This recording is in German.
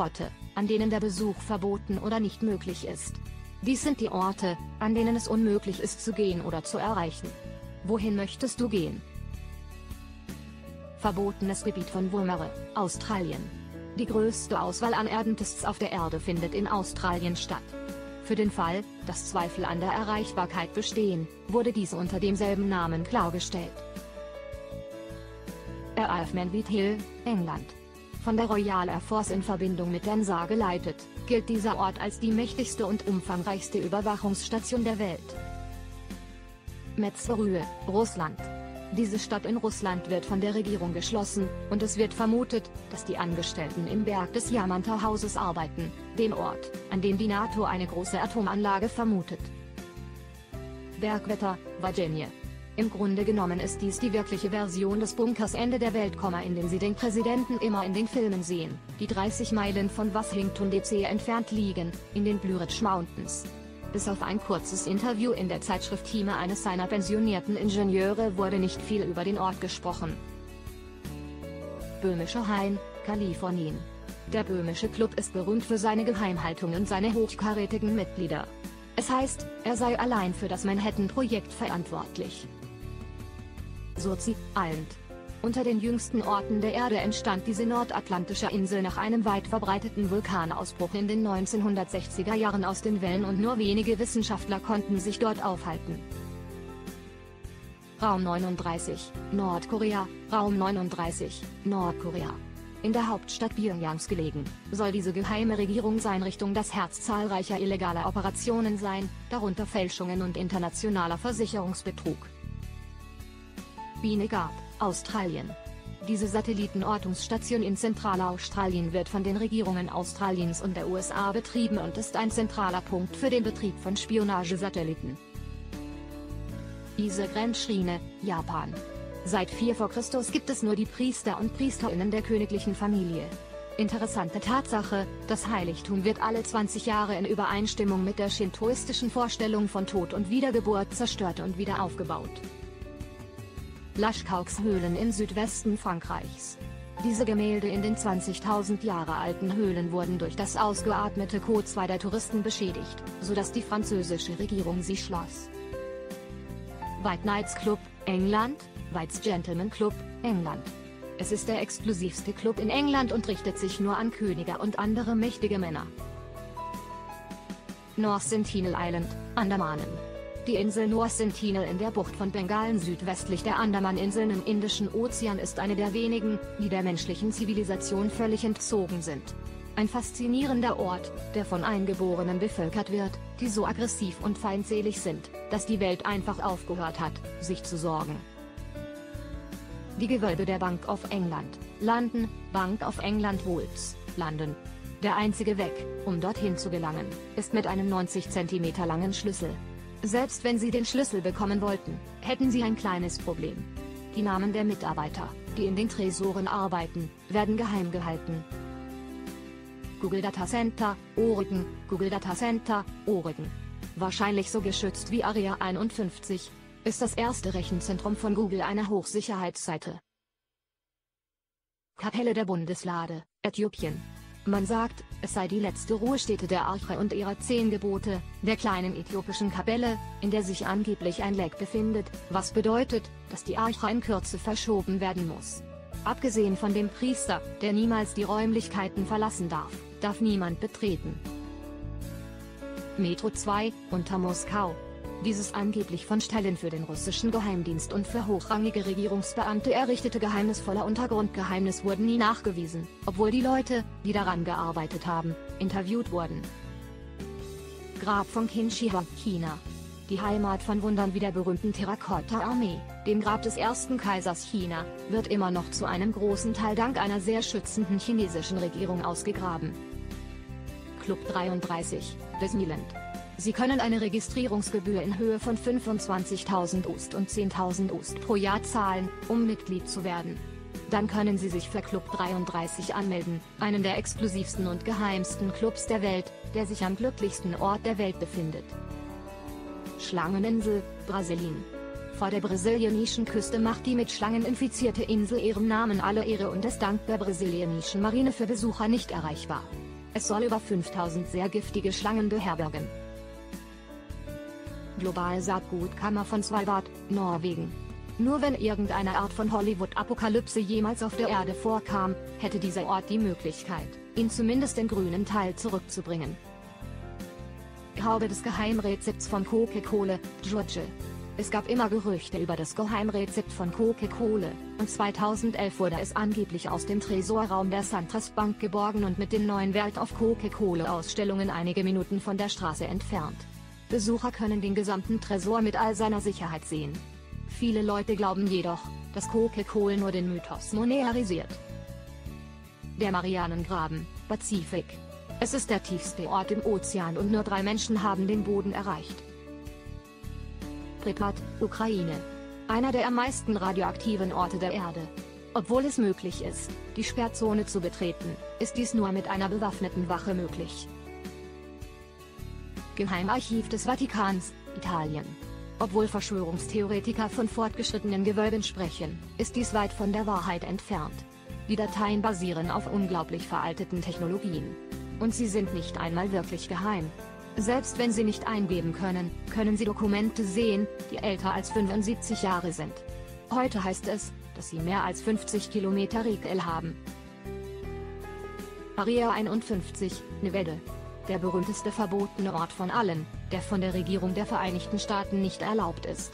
Orte, an denen der Besuch verboten oder nicht möglich ist. Dies sind die Orte, an denen es unmöglich ist zu gehen oder zu erreichen. Wohin möchtest du gehen? Verbotenes Gebiet von Woomera, Australien. Die größte Auswahl an Erdentests auf der Erde findet in Australien statt. Für den Fall, dass Zweifel an der Erreichbarkeit bestehen, wurde diese unter demselben Namen klargestellt. RAF Menwith Hill, England. Von der Royal Air Force in Verbindung mit der NSA geleitet, gilt dieser Ort als die mächtigste und umfangreichste Überwachungsstation der Welt. Mezhgorye, Russland. Diese Stadt in Russland wird von der Regierung geschlossen, und es wird vermutet, dass die Angestellten im Berg des Yamanta-Hauses arbeiten, dem Ort, an dem die NATO eine große Atomanlage vermutet. Bergwetter, Virginia. Im Grunde genommen ist dies die wirkliche Version des Bunkers Ende der Welt, in dem Sie den Präsidenten immer in den Filmen sehen, die 30 Meilen von Washington DC entfernt liegen, in den Blue Ridge Mountains. Bis auf ein kurzes Interview in der Zeitschrift Time eines seiner pensionierten Ingenieure wurde nicht viel über den Ort gesprochen. Böhmischer Hain, Kalifornien. Der Böhmische Club ist berühmt für seine Geheimhaltung und seine hochkarätigen Mitglieder. Es heißt, er sei allein für das Manhattan-Projekt verantwortlich. Surtsey, Island. Unter den jüngsten Orten der Erde entstand diese nordatlantische Insel nach einem weit verbreiteten Vulkanausbruch in den 1960er Jahren aus den Wellen, und nur wenige Wissenschaftler konnten sich dort aufhalten. Raum 39, Nordkorea. Raum 39, Nordkorea. In der Hauptstadt Pjöngjangs gelegen, soll diese geheime Regierungseinrichtung das Herz zahlreicher illegaler Operationen sein, darunter Fälschungen und internationaler Versicherungsbetrug. Pine Gap, Australien. Diese Satellitenortungsstation in Zentralaustralien wird von den Regierungen Australiens und der USA betrieben und ist ein zentraler Punkt für den Betrieb von Spionagesatelliten. Ise-Grand-Shrine, Japan. Seit 4 vor Christus gibt es nur die Priester und Priesterinnen der königlichen Familie. Interessante Tatsache, das Heiligtum wird alle 20 Jahre in Übereinstimmung mit der shintoistischen Vorstellung von Tod und Wiedergeburt zerstört und wieder aufgebaut. Lascaux Höhlen im Südwesten Frankreichs. Diese Gemälde in den 20.000 Jahre alten Höhlen wurden durch das ausgeatmete CO2 der Touristen beschädigt, sodass die französische Regierung sie schloss. White Nights Club, England. White's Gentlemen Club, England. Es ist der exklusivste Club in England und richtet sich nur an Könige und andere mächtige Männer. North Sentinel Island, Andamanen. Die Insel North Sentinel in der Bucht von Bengalen südwestlich der Andamaninseln im Indischen Ozean ist eine der wenigen, die der menschlichen Zivilisation völlig entzogen sind. Ein faszinierender Ort, der von Eingeborenen bevölkert wird, die so aggressiv und feindselig sind, dass die Welt einfach aufgehört hat, sich zu sorgen. Die Gewölbe der Bank of England, London. Bank of England Wolves, London. Der einzige Weg, um dorthin zu gelangen, ist mit einem 90 cm langen Schlüssel. Selbst wenn Sie den Schlüssel bekommen wollten, hätten Sie ein kleines Problem. Die Namen der Mitarbeiter, die in den Tresoren arbeiten, werden geheim gehalten. Google Data Center, Oregon. Google Data Center, Oregon. Wahrscheinlich so geschützt wie Area 51, ist das erste Rechenzentrum von Google eine Hochsicherheitsseite. Kapelle der Bundeslade, Äthiopien. Man sagt, es sei die letzte Ruhestätte der Arche und ihrer 10 Gebote, der kleinen äthiopischen Kapelle, in der sich angeblich ein Leck befindet, was bedeutet, dass die Arche in Kürze verschoben werden muss. Abgesehen von dem Priester, der niemals die Räumlichkeiten verlassen darf, darf niemand betreten. Metro 2, unter Moskau. Dieses angeblich von Stellen für den russischen Geheimdienst und für hochrangige Regierungsbeamte errichtete geheimnisvolle Untergrundgeheimnis wurden nie nachgewiesen, obwohl die Leute, die daran gearbeitet haben, interviewt wurden. Grab von Qin Shihuang, China. Die Heimat von Wundern wie der berühmten Terrakotta-Armee, dem Grab des ersten Kaisers China, wird immer noch zu einem großen Teil dank einer sehr schützenden chinesischen Regierung ausgegraben. Club 33, Disneyland. Sie können eine Registrierungsgebühr in Höhe von 25.000 Ost und 10.000 Ost pro Jahr zahlen, um Mitglied zu werden. Dann können Sie sich für Club 33 anmelden, einen der exklusivsten und geheimsten Clubs der Welt, der sich am glücklichsten Ort der Welt befindet. Schlangeninsel, Brasilien. Vor der brasilianischen Küste macht die mit Schlangen infizierte Insel ihrem Namen alle Ehre und ist dank der brasilianischen Marine für Besucher nicht erreichbar. Es soll über 5000 sehr giftige Schlangen beherbergen. Global Saatgutkammer von Svalbard, Norwegen. Nur wenn irgendeine Art von Hollywood-Apokalypse jemals auf der Erde vorkam, hätte dieser Ort die Möglichkeit, ihn zumindest den grünen Teil zurückzubringen. Haube des Geheimrezepts von Coca-Cola, Georgia. Es gab immer Gerüchte über das Geheimrezept von Coca-Cola, und 2011 wurde es angeblich aus dem Tresorraum der Suntrust Bank geborgen und mit dem neuen Wert auf Coca-Cola-Ausstellungen einige Minuten von der Straße entfernt. Besucher können den gesamten Tresor mit all seiner Sicherheit sehen. Viele Leute glauben jedoch, dass Coca-Cola nur den Mythos monetarisiert. Der Marianengraben, Pazifik. Es ist der tiefste Ort im Ozean und nur 3 Menschen haben den Boden erreicht. Pripyat, Ukraine. Einer der am meisten radioaktiven Orte der Erde. Obwohl es möglich ist, die Sperrzone zu betreten, ist dies nur mit einer bewaffneten Wache möglich. Geheimarchiv des Vatikans, Italien. Obwohl Verschwörungstheoretiker von fortgeschrittenen Gewölben sprechen, ist dies weit von der Wahrheit entfernt. Die Dateien basieren auf unglaublich veralteten Technologien. Und sie sind nicht einmal wirklich geheim. Selbst wenn sie nicht eingeben können, können sie Dokumente sehen, die älter als 75 Jahre sind. Heute heißt es, dass sie mehr als 50 Kilometer Rekel haben. Area 51, Nevada. Der berühmteste verbotene Ort von allen, der von der Regierung der Vereinigten Staaten nicht erlaubt ist.